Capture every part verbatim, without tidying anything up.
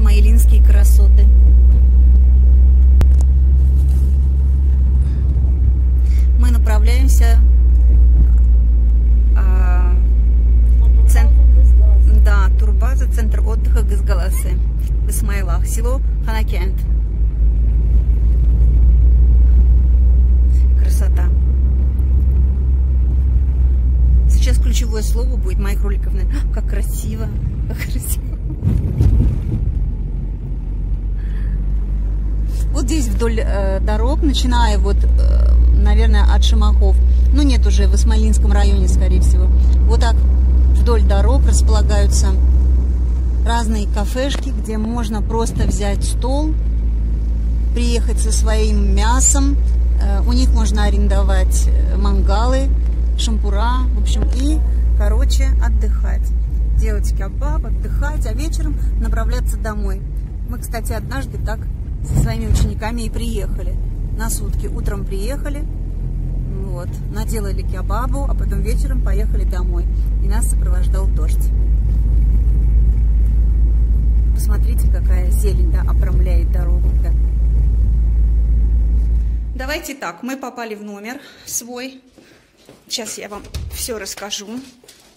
исмаиллинские красоты. Мы направляемся а, центр, да, турбаза, центр отдыха Гызгаласы в Исмаиллах, село Ханакент. Красота. Сейчас ключевое слово будет моих роликов. А, как красиво, как красиво. Вот здесь вдоль э, дорог, начиная вот, э, наверное, от Шамахов, ну нет, уже в Исмаиллинском районе, скорее всего. Вот так вдоль дорог располагаются разные кафешки, где можно просто взять стол, приехать со своим мясом. Э, у них можно арендовать мангалы, шампура, в общем, и, короче, отдыхать. Делать кебаб, отдыхать, а вечером направляться домой. Мы, кстати, однажды так со своими учениками и приехали на сутки. Утром приехали, вот, наделали кебабу, а потом вечером поехали домой. И нас сопровождал дождь. Посмотрите, какая зелень, да, обрамляет дорогу. Да. Давайте так, мы попали в номер свой. Сейчас я вам все расскажу.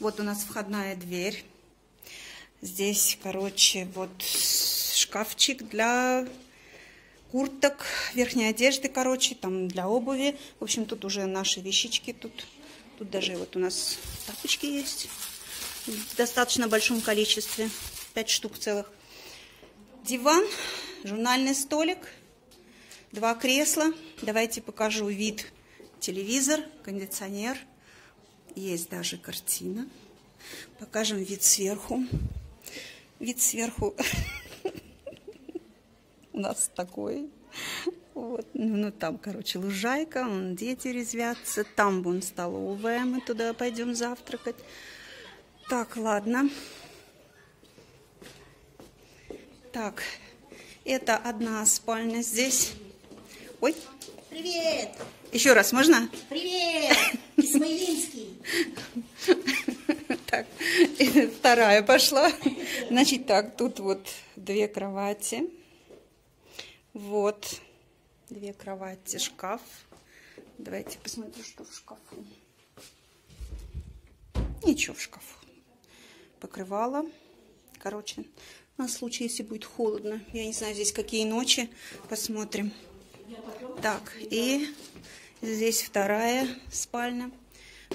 Вот у нас входная дверь. Здесь, короче, вот шкафчик для курток, верхней одежды, короче, там для обуви. В общем, тут уже наши вещички. Тут, тут даже вот у нас тапочки есть в достаточно большом количестве. Пять штук целых. Диван, журнальный столик, два кресла. Давайте покажу вид. Телевизор, кондиционер. Есть даже картина. Покажем вид сверху. Вид сверху у нас такой. Вот. Ну, там, короче, лужайка. Вон дети резвятся. Там вон столовая. Мы туда пойдем завтракать. Так, ладно. Так. Это одна спальня здесь. Ой. Привет! Еще раз, можно? Привет! Исмаиллинский. Так, вторая пошла. Значит, так, тут вот две кровати. Вот. Две кровати, шкаф. Давайте посмотрим, что в шкафу. Ничего в шкафу. Покрывало. Короче, на случай, если будет холодно. Я не знаю, здесь какие ночи. Посмотрим. Так, и... Здесь вторая спальня.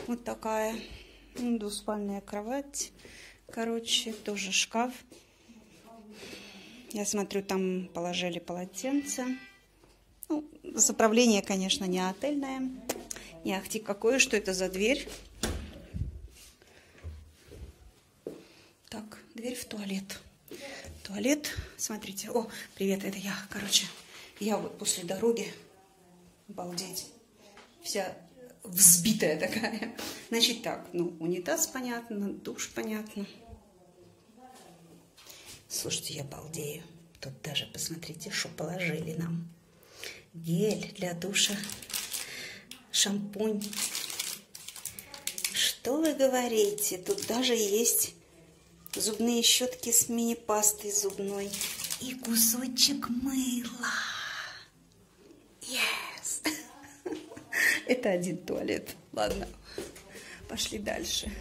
Вот такая двуспальная кровать. Короче, тоже шкаф. Я смотрю, там положили полотенце. Ну, заправление, конечно, не отельное. Не ахти какое, что это за дверь. Так, дверь в туалет. Туалет, смотрите. О, привет, это я. Короче, я вот после дороги. Обалдеть. Вся взбитая такая. Значит так, ну, унитаз понятно, душ понятно. Слушайте, я балдею. Тут даже, посмотрите, что положили нам. Гель для душа, шампунь. Что вы говорите? Тут даже есть зубные щетки с мини-пастой зубной. И кусочек мыла. Это один туалет. Ладно, пошли дальше.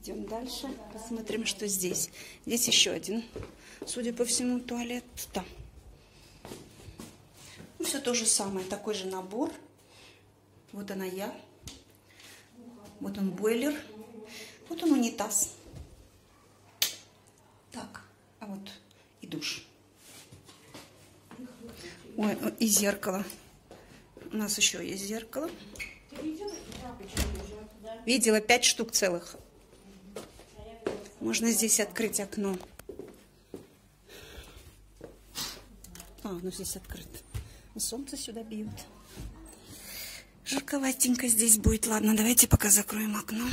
Идем дальше, посмотрим, что здесь. Здесь еще один, судя по всему, туалет. Да. Ну, все то же самое, такой же набор. Вот она я. Вот он бойлер. Вот он унитаз. Так, а вот и душ. Ой, и зеркало. У нас еще есть зеркало. Видела пять штук целых. Можно здесь открыть окно. А, ну здесь открыто. Солнце сюда бьет. Жарковатенько здесь будет. Ладно, давайте пока закроем окно.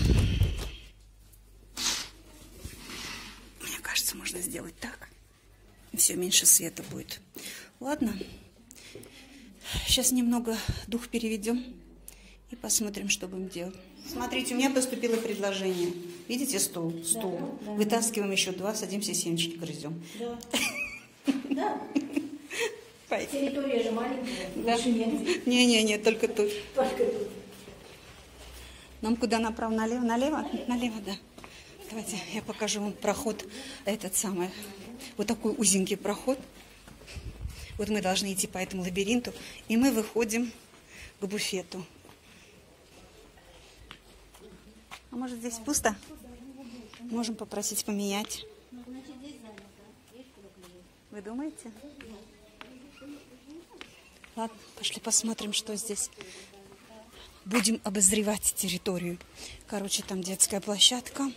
Мне кажется, можно сделать так. Все меньше света будет. Ладно. Сейчас немного дух переведем и посмотрим, что будем делать. Смотрите, у меня поступило предложение. Видите, стол? Стол. Да, да, вытаскиваем, да. Еще два, садимся, семечки грызем. Да. Да. Территория же маленькая. Даже нет. Не-не-не, только тут. Только тут. Нам куда направо? Налево? Налево? Налево, да. Давайте я покажу вам проход этот самый. Вот такой узенький проход. Вот мы должны идти по этому лабиринту. И мы выходим к буфету. А может, здесь пусто? Можем попросить поменять. Вы думаете? Ладно, пошли посмотрим, что здесь. Будем обозревать территорию. Короче, там детская площадка.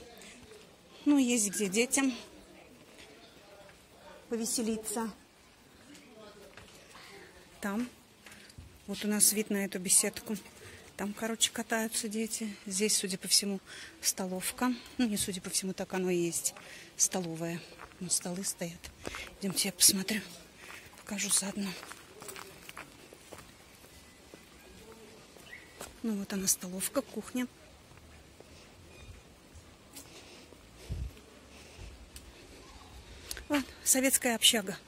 Ну, есть где детям повеселиться. Там. Вот у нас вид на эту беседку. Там, короче, катаются дети. Здесь, судя по всему, столовка. Ну, не судя по всему, так оно и есть. Столовая. Ну, столы стоят. Идемте, я посмотрю. Покажу заодно. Ну, вот она, столовка, кухня. Вот, советская общага.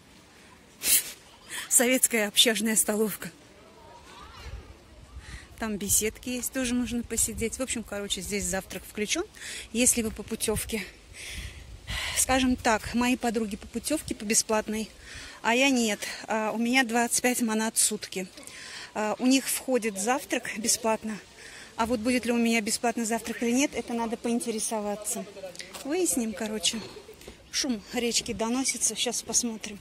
Советская общажная столовка. Там беседки есть, тоже можно посидеть. В общем, короче, здесь завтрак включен. Если вы по путевке. Скажем так, мои подруги по путевке, по бесплатной, а я нет. У меня двадцать пять манат в сутки. У них входит завтрак бесплатно. А вот будет ли у меня бесплатный завтрак или нет, это надо поинтересоваться. Выясним, короче. Шум речки доносится. Сейчас посмотрим.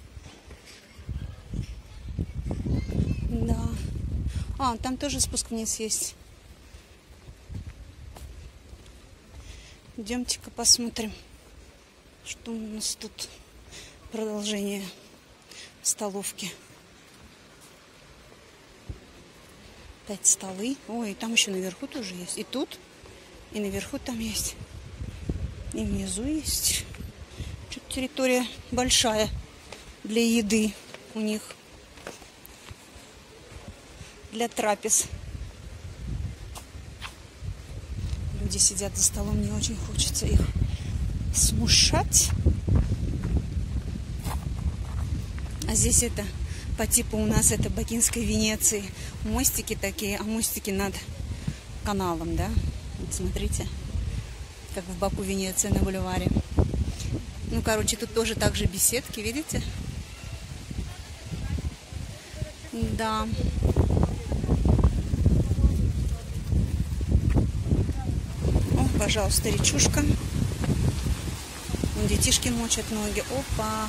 Да. А, там тоже спуск вниз есть. Идемте-ка посмотрим, что у нас тут. Продолжение столовки. Пять столы. Ой, там еще наверху тоже есть. И тут, и наверху там есть. И внизу есть. Что-то территория большая для еды у них. Для трапез. Люди сидят за столом, мне очень хочется их смущать. А здесь это... По типу у нас это Бакинской Венеции. Мостики такие, а мостики над каналом, да? Вот смотрите, как в Баку, Венеция на бульваре. Ну, короче, тут тоже так же беседки, видите? Да. О, пожалуйста, речушка. Вон детишки мочат ноги. Опа!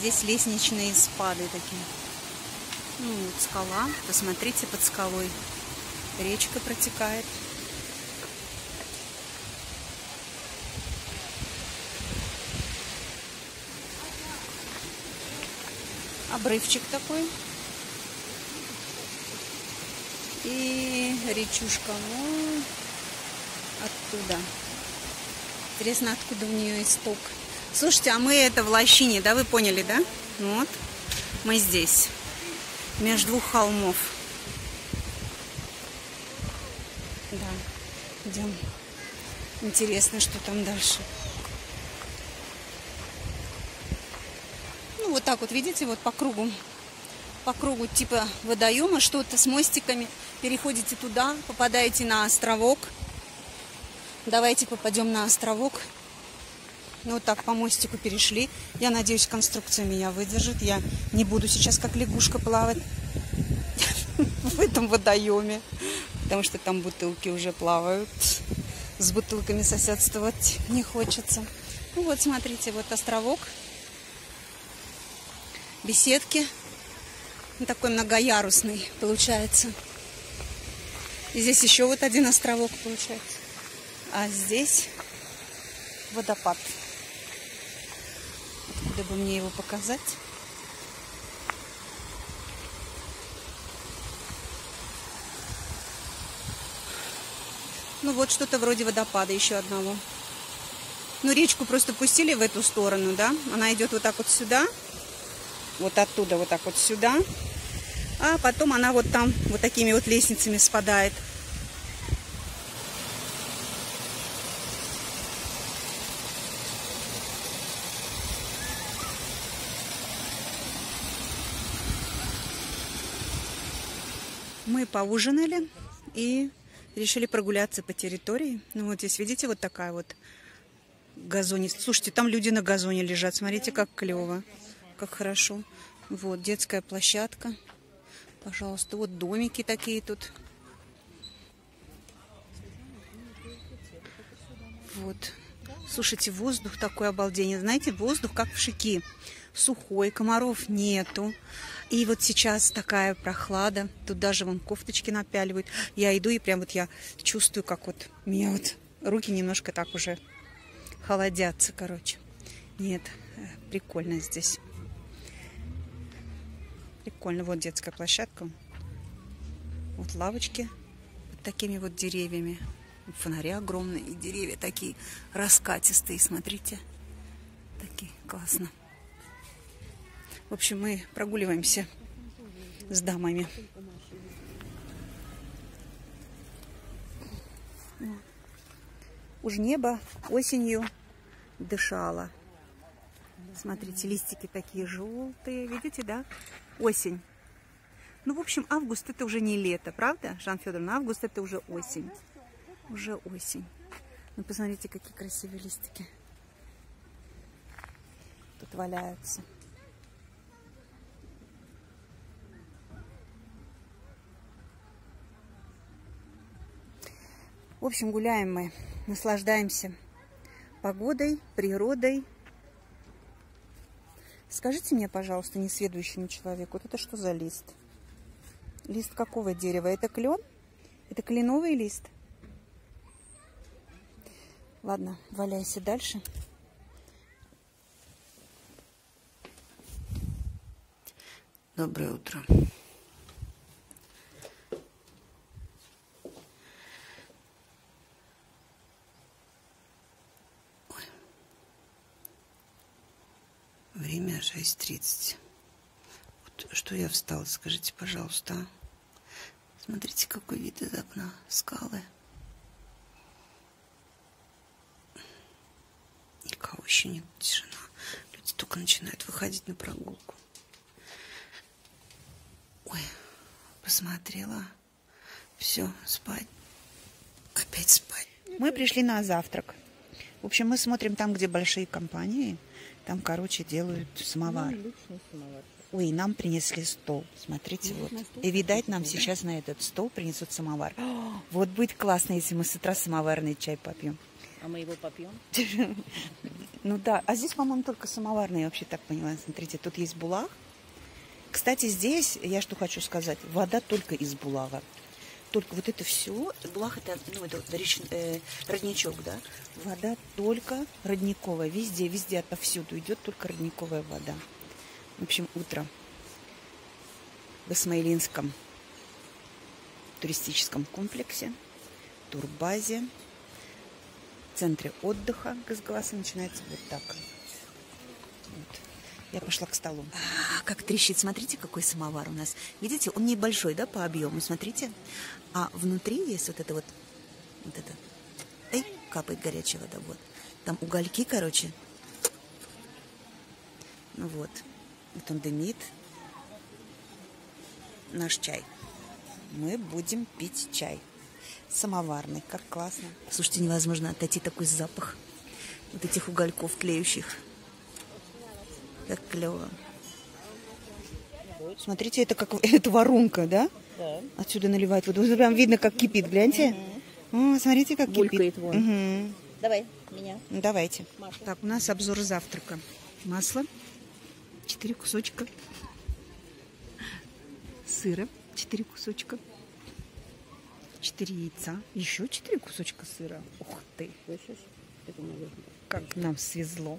Здесь лестничные спады такие. Ну, вот скала. Посмотрите, под скалой речка протекает. Обрывчик такой. И речушка. Ну, оттуда. Интересно, откуда у нее исток. Слушайте, а мы это в лощине, да, вы поняли, да? Вот, мы здесь, между двух холмов. Да, идем. Интересно, что там дальше. Ну, вот так вот, видите, вот по кругу, по кругу типа водоема, что-то с мостиками. Переходите туда, попадаете на островок. Давайте попадем на островок. Ну, вот так по мостику перешли. Я надеюсь, конструкция меня выдержит. Я не буду сейчас как лягушка плавать в этом водоеме. Потому что там бутылки уже плавают. С бутылками соседствовать не хочется. Ну, вот, смотрите, вот островок. Беседки. Он такой многоярусный получается. И здесь еще вот один островок получается. А здесь водопад. Откуда бы мне его показать? Ну вот что-то вроде водопада еще одного. Ну речку просто пустили в эту сторону, да? Она идет вот так вот сюда. Вот оттуда вот так вот сюда. А потом она вот там вот такими вот лестницами спадает. Мы поужинали и решили прогуляться по территории. Ну вот здесь, видите, вот такая вот газоне. Слушайте, там люди на газоне лежат. Смотрите, как клево, как хорошо. Вот детская площадка. Пожалуйста, вот домики такие тут. Вот. Слушайте, воздух такой обалденный. Знаете, воздух как в Шики. Сухой, комаров нету. И вот сейчас такая прохлада. Тут даже вон кофточки напяливают. Я иду и прям вот я чувствую, как вот меня вот руки немножко так уже холодятся, короче. Нет, прикольно здесь. Прикольно. Вот детская площадка. Вот лавочки под такими вот деревьями. Фонари огромные, и деревья такие раскатистые, смотрите. Такие, классно. В общем, мы прогуливаемся с дамами. Уж небо осенью дышало. Смотрите, листики такие желтые, видите, да? Осень. Ну, в общем, август это уже не лето, правда, Жанна Федоровна? Август это уже осень. Уже осень. Ну, посмотрите, какие красивые листики тут валяются. В общем, гуляем мы, наслаждаемся погодой, природой. Скажите мне, пожалуйста, несведущему человеку, вот это что за лист? Лист какого дерева? Это клен? Это кленовый лист? Ладно, валяйся дальше. Доброе утро. Время шесть тридцать. Вот что я встала, скажите, пожалуйста. А? Смотрите, какой вид из окна. Скалы. Никого еще нет. Тишина. Люди только начинают выходить на прогулку. Ой, посмотрела. Все, спать. Опять спать. Мы пришли на завтрак. В общем, мы смотрим там, где большие компании. Там, короче, делают самовар. Ой, нам принесли стол. Смотрите, вот. И, видать, нам сейчас на этот стол принесут самовар. Вот будет классно, если мы с утра самоварный чай попьем. А мы его попьем? Ну да. А здесь, по-моему, только самоварный, я вообще так поняла. Смотрите, тут есть булах. Кстати, здесь, я что хочу сказать, вода только из булава. Только вот это все, булах это, ну, это вот реч, э, родничок, да? Вода только родниковая. Везде, везде, отовсюду идет только родниковая вода. В общем, утро в Исмаиллинском туристическом комплексе, турбазе, центре отдыха Гызгаласа начинается вот так. Вот. Я пошла к столу. А, как трещит. Смотрите, какой самовар у нас. Видите, он небольшой, да, по объему. Смотрите. А внутри есть вот это вот... Вот это. Эй, капает горячая вода. Вот. Там угольки, короче. Ну вот. Вот он дымит. Наш чай. Мы будем пить чай. Самоварный. Как классно. Слушайте, невозможно отойти такой запах. Вот этих угольков тлеющих. Как клево. Смотрите, это как это воронка, да? Да. Отсюда наливает воду. Прям видно, как кипит, гляньте. Угу. О, смотрите, как булькает кипит. Вон. Угу. Давай, меня. Давайте. Маша. Так, у нас обзор завтрака. Масло. Четыре кусочка. Сыра. Четыре кусочка. Четыре яйца. Еще четыре кусочка сыра. Ух ты. Как нам свезло.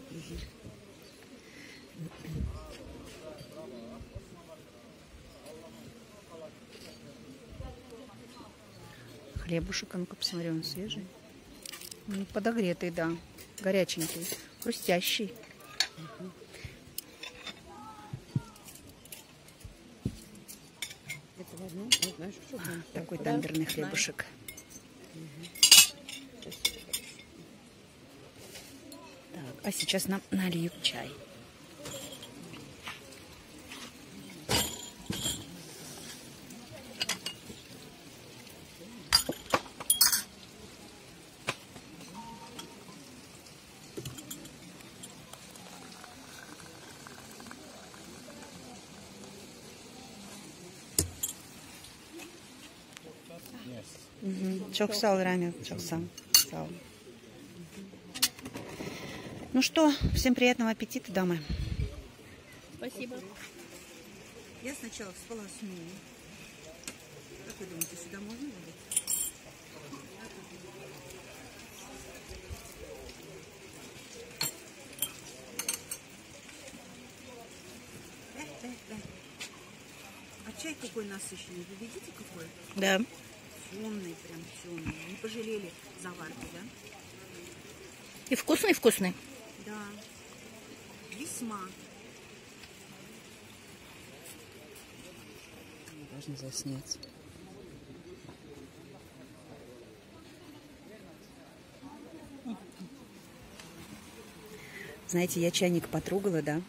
Хлебушек, а ну-ка посмотри, он свежий. Он подогретый, да. Горяченький, хрустящий. Угу. А, такой тамберный хлебушек. Угу. Так, а сейчас нам нальют чай. Çok sağ ol Рамил, çok sağ ol. Sağ ol. Ну что, всем приятного аппетита, дамы. Спасибо. Я сначала сполосну. Как вы думаете, сюда можно будет? Да, да. А чай какой насыщенный, вы видите какой? Да. Темный, прям темный. Не пожалели заварки, да? И вкусный, вкусный. Да. Весьма. Не должны заснять. Знаете, я чайник потрогала, да?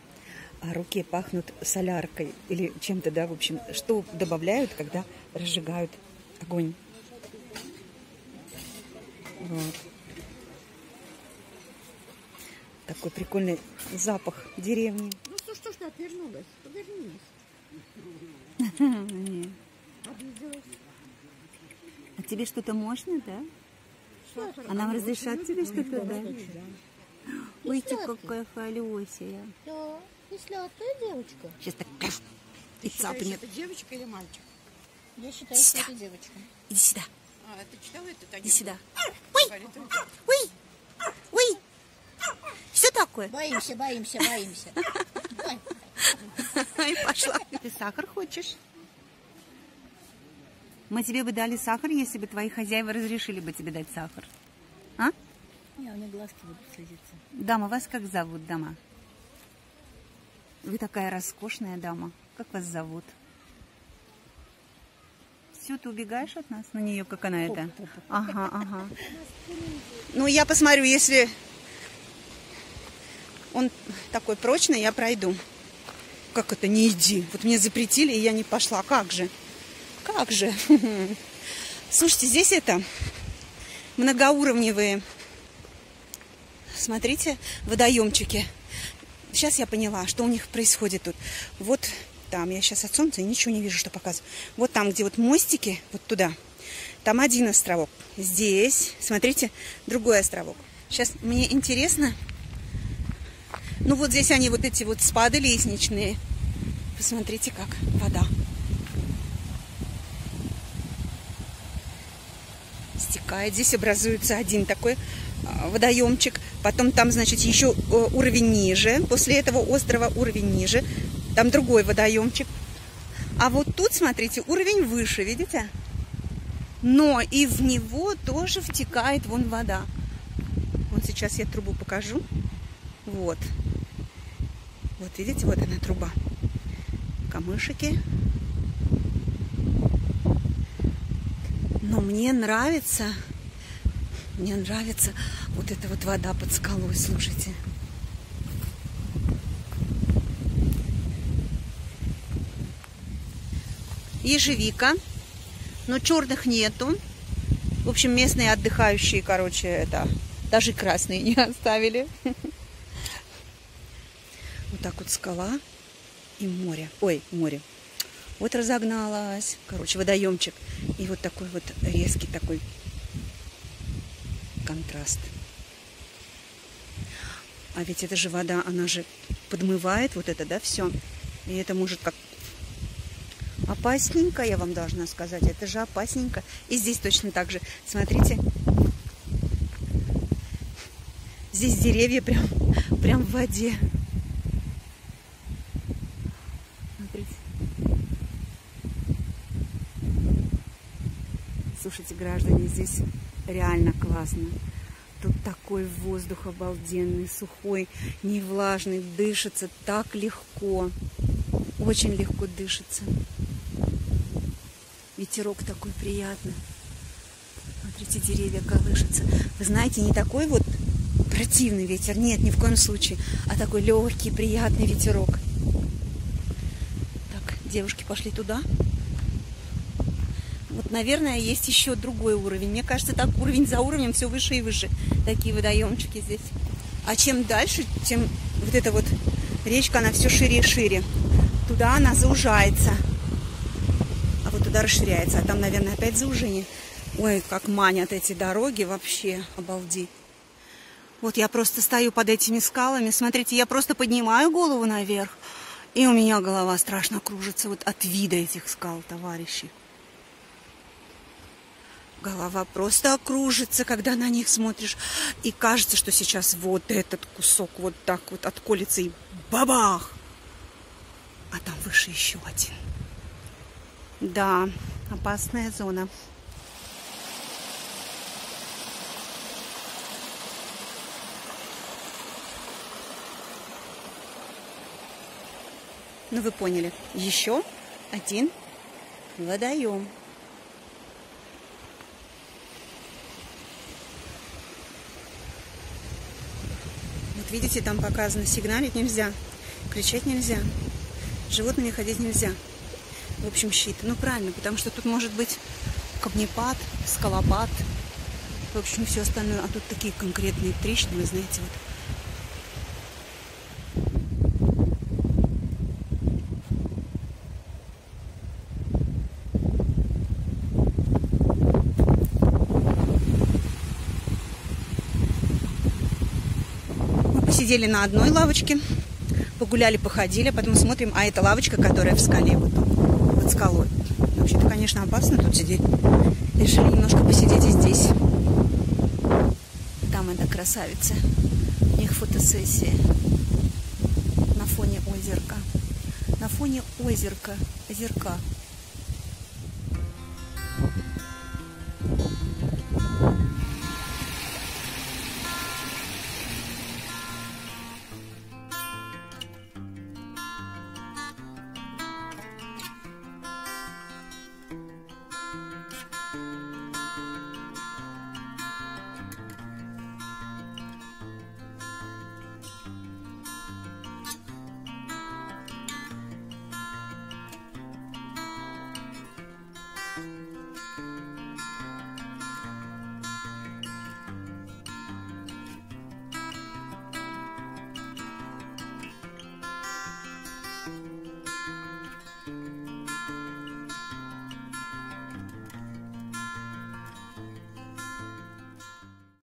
А руки пахнут соляркой или чем-то, да, в общем, что добавляют, когда разжигают огонь. Вот. Такой прикольный запах деревни. Ну что, что ж ты отвернулась? Повернись. А тебе что-то можно, да? А нам разрешат тебе что-то, да? Ой, ты какая холесия. Если а ты девочка. Сейчас так. Ты считаешь, это девочка или мальчик? Я считаю, что это девочка. Иди сюда. А, ты читала это? Иди сюда. Ой, ой, ой. Что такое? Боимся, боимся, боимся. И пошла. Ты сахар хочешь? Мы тебе бы дали сахар, если бы твои хозяева разрешили бы тебе дать сахар. А? Не, у меня глазки будут садиться. Дама, вас как зовут, дама? Вы такая роскошная дама. Как вас зовут? Все, ты убегаешь от нас? На нее, как она это? Ага, ага. Ну, я посмотрю, если он такой прочный, я пройду. Как это, не иди? Вот мне запретили, и я не пошла. Как же? Как же? Слушайте, здесь это многоуровневые, смотрите, водоемчики. Сейчас я поняла, что у них происходит тут. Вот там, я сейчас от солнца ничего не вижу, что показываю. Вот там, где вот мостики, вот туда. Там один островок. Здесь, смотрите, другой островок. Сейчас мне интересно. Ну вот здесь они вот эти вот спады лестничные. Посмотрите, как вода. Стекает. Здесь образуется один такой водоемчик, потом там, значит, еще уровень ниже, после этого острова уровень ниже, там другой водоемчик, а вот тут, смотрите, уровень выше, видите? Но и в него тоже втекает вон вода. Вот сейчас я трубу покажу. Вот. Вот, видите, вот она труба. Камышики. Но мне нравится... Мне нравится вот эта вот вода под скалой, слушайте. Ежевика, но черных нету. В общем, местные отдыхающие, короче, это даже красные не оставили. Вот так вот скала и море. Ой, море. Вот разогналась, короче, водоемчик. И вот такой вот резкий такой контраст. А ведь эта же вода, она же подмывает вот это, да, все. И это может как опасненько, я вам должна сказать. Это же опасненько. И здесь точно так же. Смотрите. Здесь деревья прям, прям в воде. Смотрите. Слушайте, граждане, здесь реально классно. Тут такой воздух обалденный, сухой, не влажный, дышится так легко. Очень легко дышится. Ветерок такой приятный. Смотрите, деревья колышутся. Вы знаете, не такой вот противный ветер, нет, ни в коем случае, а такой легкий, приятный ветерок. Так, девушки пошли туда. Вот, наверное, есть еще другой уровень. Мне кажется, так уровень за уровнем все выше и выше. Такие водоемчики здесь. А чем дальше, тем вот эта вот речка, она все шире и шире. Туда она заужается. А вот туда расширяется. А там, наверное, опять заужение. Ой, как манят эти дороги вообще, обалдеть. Вот я просто стою под этими скалами, смотрите, я просто поднимаю голову наверх, и у меня голова страшно кружится вот от вида этих скал, товарищи. Голова просто кружится, когда на них смотришь, и кажется, что сейчас вот этот кусок вот так вот отколется и бабах! А там выше еще один. Да, опасная зона. Ну, вы поняли. Еще один водоем. Вот видите, там показано, сигналить нельзя, кричать нельзя, животными ходить нельзя. В общем, щит. Ну, правильно, потому что тут может быть камнепад, скалопад, в общем, все остальное. А тут такие конкретные трещины, знаете, вот. Сидели на одной лавочке, погуляли, походили, а потом смотрим, а это лавочка, которая в скале, вот там, под скалой. Вообще-то, конечно, опасно тут сидеть. Решили немножко посидеть и здесь. Там эта красавица, у них фотосессия на фоне озерка. На фоне озерка, озерка.